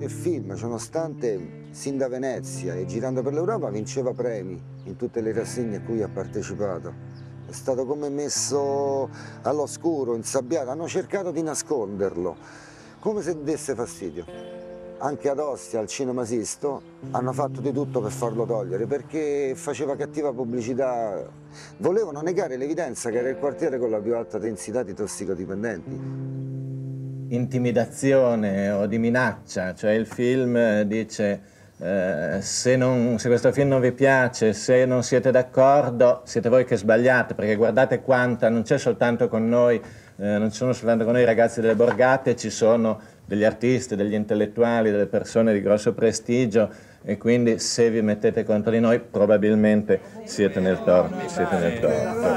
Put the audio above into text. Il film, ciononostante sin da Venezia e girando per l'Europa, vinceva premi in tutte le rassegne a cui ha partecipato. È stato come messo all'oscuro, insabbiato, hanno cercato di nasconderlo, come se desse fastidio. Anche ad Ostia, al Cinema Sisto, hanno fatto di tutto per farlo togliere, perché faceva cattiva pubblicità. Volevano negare l'evidenza che era il quartiere con la più alta densità di tossicodipendenti. Intimidazione o di minaccia, cioè il film dice se questo film non vi piace, se non siete d'accordo, siete voi che sbagliate, perché guardate quanta, non c'è soltanto con noi, non ci sono soltanto con noi i ragazzi delle borgate, ci sono degli artisti, degli intellettuali, delle persone di grosso prestigio, e quindi se vi mettete contro di noi probabilmente siete nel torto.